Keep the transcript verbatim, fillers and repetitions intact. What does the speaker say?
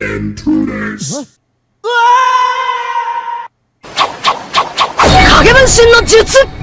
Intruders. Kagebunshin no jutsu.